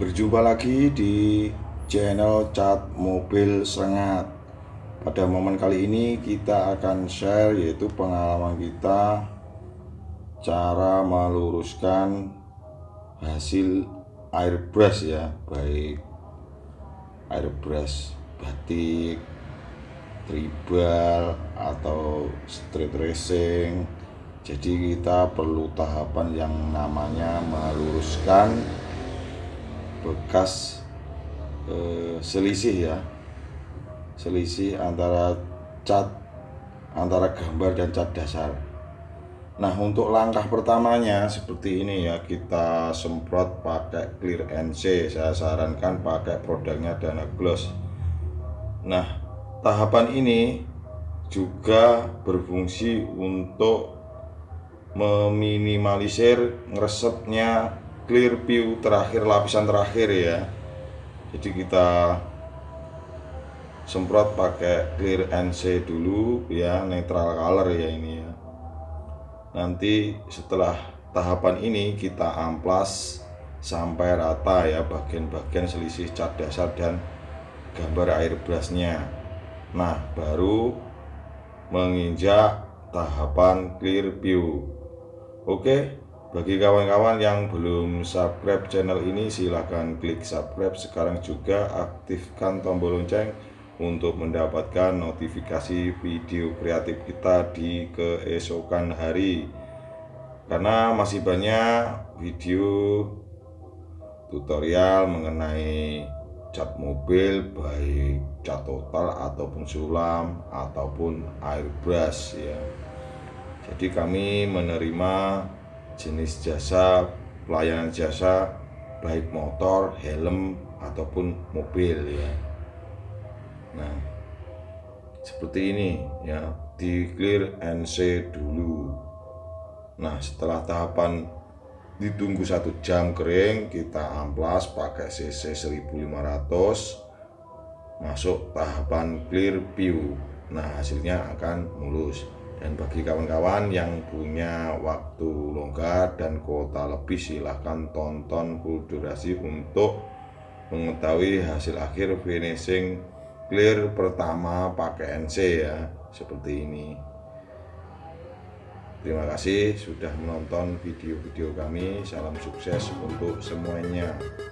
Berjumpa lagi di channel Cat Mobil Srengat. Pada momen kali ini kita akan share yaitu pengalaman kita cara meluruskan hasil airbrush ya, baik airbrush batik, tribal atau street racing. Jadi kita perlu tahapan yang namanya meluruskan bekas selisih antara gambar dan cat dasar. Nah, untuk langkah pertamanya seperti ini ya, kita semprot pakai Clear NC. Saya sarankan pakai produknya Dana Gloss. Nah, tahapan ini juga berfungsi untuk meminimalisir ngeresepnya Clear View terakhir, lapisan terakhir ya. Jadi kita semprot pakai Clear NC dulu ya, netral color ya ini ya. Nanti setelah tahapan ini kita amplas sampai rata ya bagian-bagian selisih cat dasar dan gambar airbrushnya. Nah, baru menginjak tahapan Clear View. Oke. Bagi kawan-kawan yang belum subscribe channel ini, silahkan klik subscribe sekarang juga, aktifkan tombol lonceng untuk mendapatkan notifikasi video kreatif kita di keesokan hari, karena masih banyak video tutorial mengenai cat mobil, baik cat total ataupun sulam ataupun airbrush ya. Jadi kami menerima jenis jasa, pelayanan jasa, baik motor, helm ataupun mobil ya. Nah, seperti ini ya, di Clear NC dulu. Nah, setelah tahapan ditunggu 1 jam kering, kita amplas pakai CC 1500, masuk tahapan Clear View. Nah, hasilnya akan mulus. Dan bagi kawan-kawan yang punya waktu longgar dan kuota lebih, silahkan tonton full durasi untuk mengetahui hasil akhir finishing clear pertama pakai NC ya, seperti ini. Terima kasih sudah menonton video-video kami. Salam sukses untuk semuanya.